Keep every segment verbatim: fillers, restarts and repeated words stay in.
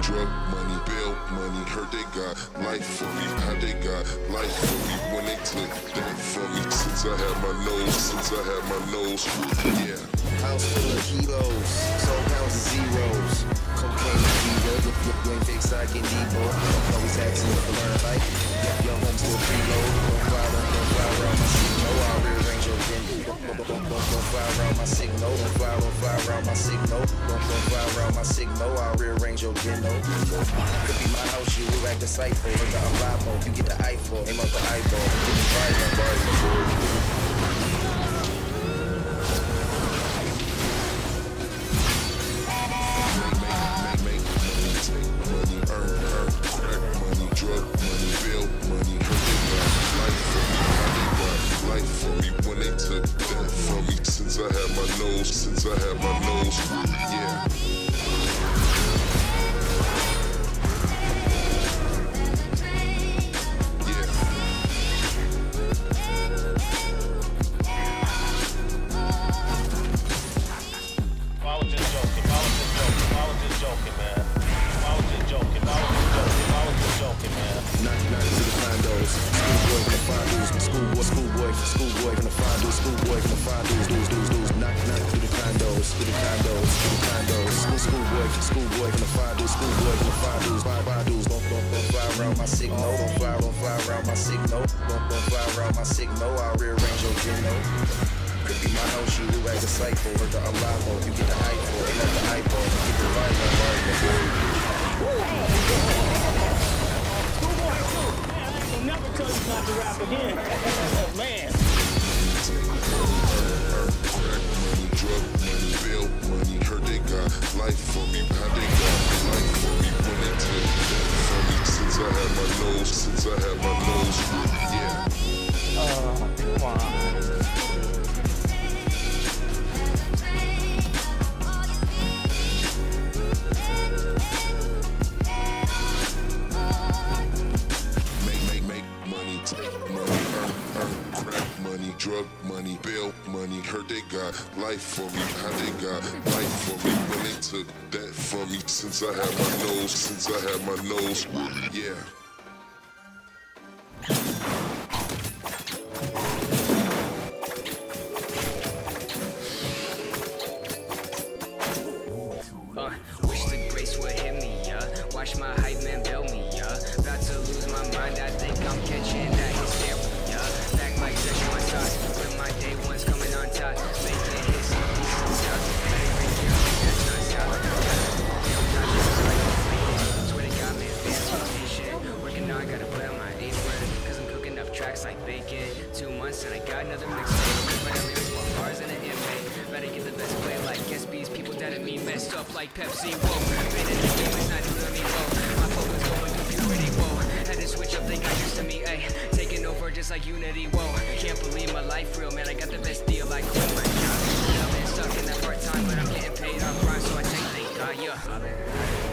Drug money, bail money, heard they got life for me. How they got life for me when they click that for me. Since I had my nose, since I had my nose, yeah. House full of kilos, so pounds of zeros. Cocaine, kilos, the flip when big side get deeper. Always asking what to learn like. Yep, yo, I'm still preload. Don't fly around, don't fly around my signal. I'll rearrange your venue. Don't fly around my signal. Don't fly, don't fly around my signal. Don't fly around my signal. I'll rearrange your venue. Could be my house, you will act a cipher. Ain't got a rival, you get the iPhone. Aim up the eyeball, get the fire. Since I had my nose, yeah. I was just joking, I was just joking, I was just joking, man. I was just joking, I was just joking, I was just joking, man. ninety-nine to the condos, schoolboy from the five dudes, schoolboy, schoolboy, schoolboy from the five dudes, schoolboy from the five dudes, dudes, dudes, dudes, knock, knock. To the condos, to the condos, school, school boy, school boy, from the five dudes, school boy, from the five dudes, five, five dudes, don't, don't, don't fly around my signal, don't fly, don't fly around my signal, don't, don't fly around my signal, I'll rearrange your geno. Could be my house, you look like a cycle, or the alamo, you get the iPhone, and not the iPhone, you get the vibe, I'm riding the boy. School boy, too, man, I will never tell you not to rap again, oh man. Life for me, how they got life for me when they took death for me. Since I had my nose, since I had my nose, yeah. Oh, come on. Make, make, make money, take money, earn, earn, crack money, drug money, bail money. Heard they got life for me, how they got life for me. Took that from me since I had my nose, since I had my nose, yeah. Uh, wish the grace would hit me, yeah. Watch my hype man bail me, yeah. About to lose my mind, I think I'm catching that hysteria. Back like this, my thoughts, when my day one's coming on top, making hits on these top. Like bacon, two months and I got another mixtape. Better lyrics, more bars than an inmate. Better get the best play like S Bs. People down at me messed up like Pepsi. Whoa, rapping in the game is not doing me well. My phone was going through purity. Whoa, had to switch up, they got used to me. Ay, taking over just like Unity. Whoa, can't believe my life real, man. I got the best deal like quit my job. I've been stuck in that part time, but I'm getting paid on prime, so I take thank God, yeah. I've been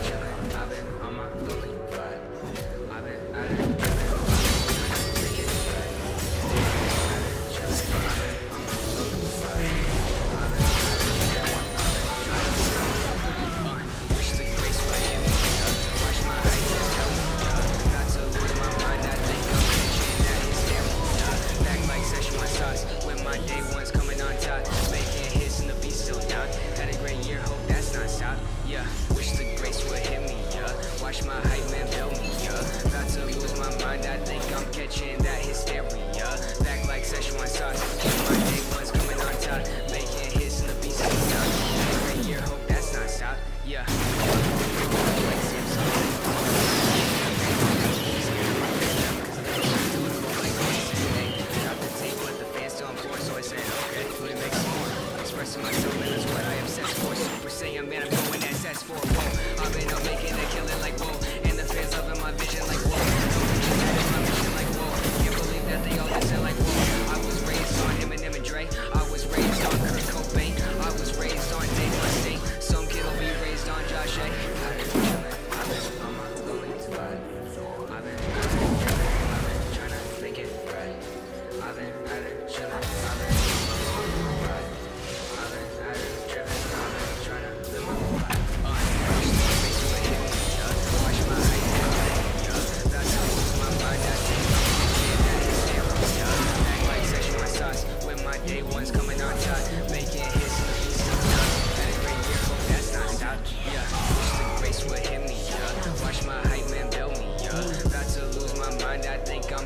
chillin', I've been on my lonely ride. I've been out of it. I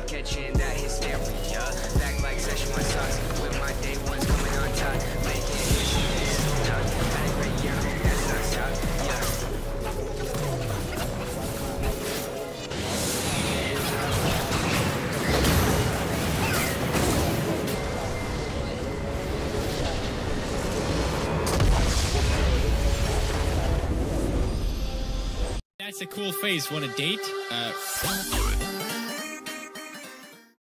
catching that hysteria. Back like Szechuan sauce with my day ones coming on top. Making history this time. Had a great year, that's not stop. Yeah. That's a cool face. Want a date? Uh.